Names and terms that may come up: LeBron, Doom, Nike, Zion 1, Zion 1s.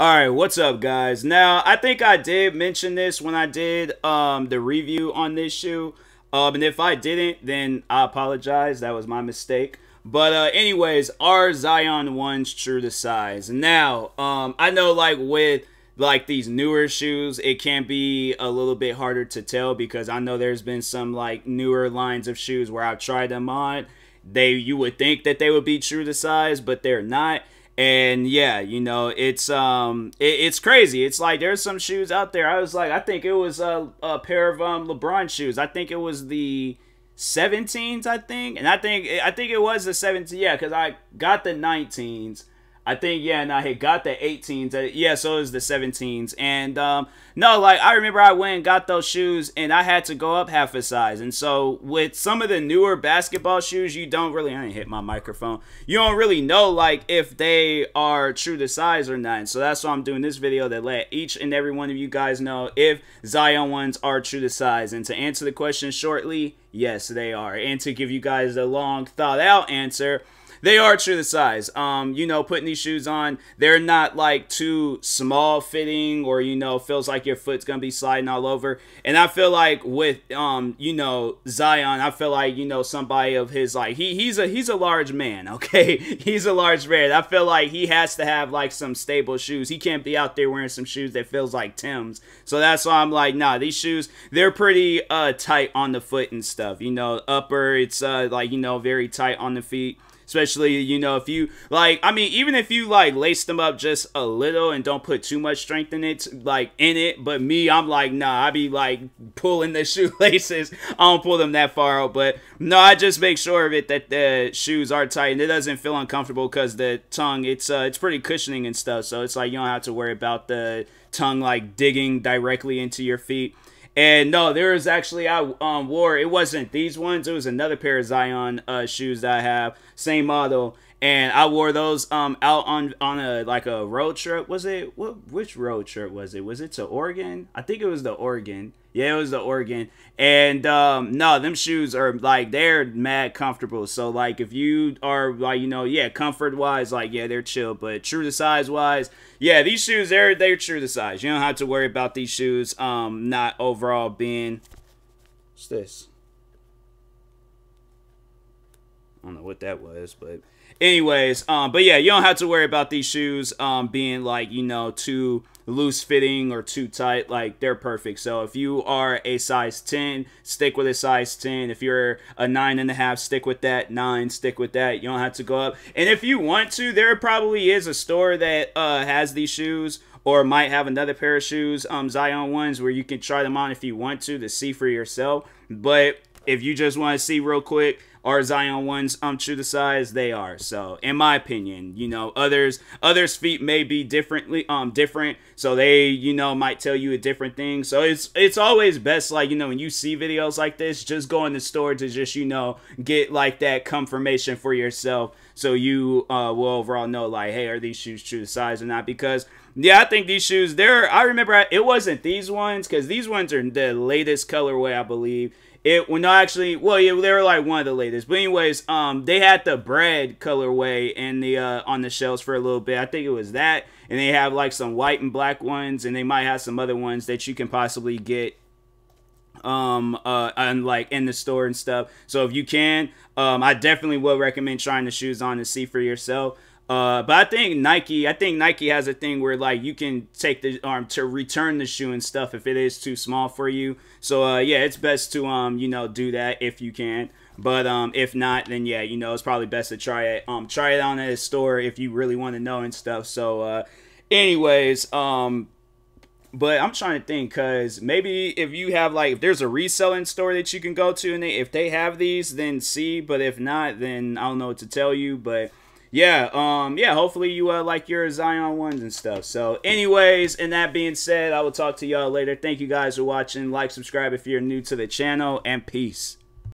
All right, what's up, guys? Now, I think I did mention this when I did the review on this shoe. And if I didn't, then I apologize. That was my mistake. But anyways, are Zion 1s true to size? Now, I know like with like these newer shoes, it can be a little bit harder to tell because I know there's been some like newer lines of shoes where I've tried them on. You would think that they would be true to size, but they're not. And yeah, you know, it's crazy. It's like there's some shoes out there. I was like, I think it was a pair of LeBron shoes. I think it was the 17s, I think. And I think it was the 17s. Yeah, because I got the 19s. I think, yeah, and I had got the 18s. Yeah, so it was the 17s. And no, like I remember I went and got those shoes and I had to go up half a size. And so with some of the newer basketball shoes, you don't really, I didn't hit my microphone. You don't really know like if they are true to size or not. And so that's why I'm doing this video to let each and every one of you guys know if Zion 1s are true to size. And to answer the question shortly, yes, they are. And to give you guys a long thought out answer, they are true to size. You know, putting these shoes on, they're not like too small fitting or, you know, feels like your foot's going to be sliding all over. And I feel like with, you know, Zion, I feel like, you know, somebody of his, like, he's a large man, okay? He's a large man. I feel like he has to have like some stable shoes. He can't be out there wearing some shoes that feels like Tim's. So that's why I'm like, nah, these shoes, they're pretty tight on the foot and stuff. You know, upper, it's like, you know, very tight on the feet. Especially, you know, if you, like, I mean, even if you, like, lace them up just a little and don't put too much strength in it, like, But me, I'm like, nah, I be, like, pulling the shoelaces. I don't pull them that far out. But, no, I just make sure of it that the shoes are tight. And it doesn't feel uncomfortable because the tongue, it's pretty cushioning and stuff. So, it's like you don't have to worry about the tongue, like, digging directly into your feet. And no, there was actually, I wore, it wasn't these ones, it was another pair of Zion shoes that I have, same model, and I wore those out on a, like a road trip, was it, which road trip was it? Was it to Oregon? I think it was the Oregon, yeah, it was the Oregon, and no, them shoes are, like, they're mad comfortable, so, like, if you are, like, you know, yeah, comfort-wise, like, yeah, they're chill, but true to size-wise, yeah, these shoes, they're true to size. You don't have to worry about these shoes not overall being... What's this? I don't know what that was, but... Anyways, but yeah, you don't have to worry about these shoes being, like, you know, too loose-fitting or too tight. Like, they're perfect. So if you are a size 10, stick with a size 10. If you're a 9.5, stick with that. 9, stick with that. You don't have to go up. And if you want to, there probably is a store that has these shoes or might have another pair of shoes, Zion 1s, where you can try them on if you want to see for yourself. But if you just want to see real quick, are Zion 1s true to size? They are. So, in my opinion, you know, others' feet may be different. So they, you know, might tell you a different thing. So it's always best, like, you know, when you see videos like this, just go in the store to just, you know, get like that confirmation for yourself. So you will overall know, like, hey, are these shoes true to size or not? Because yeah, I think these shoes, I remember it wasn't these ones because these ones are the latest colorway, I believe. Yeah, they were like one of the latest. But anyways, they had the bread colorway in the on the shelves for a little bit. I think it was that, and they have like some white and black ones, and they might have some other ones that you can possibly get like in the store and stuff. So if you can, I definitely would recommend trying the shoes on to see for yourself. But I think Nike has a thing where, like, you can take the arm to return the shoe and stuff if it is too small for you. So, yeah, it's best to, you know, do that if you can. But if not, then, yeah, you know, it's probably best to try it on at a store if you really want to know and stuff. So, anyways, but I'm trying to think, because maybe if you have, like, if there's a reselling store that you can go to, and if they have these, then see. But if not, then I don't know what to tell you, but... yeah, yeah, hopefully you like your Zion 1s and stuff. So anyways, and that being said, I will talk to y'all later. Thank you guys for watching. Like, subscribe if you're new to the channel, and peace.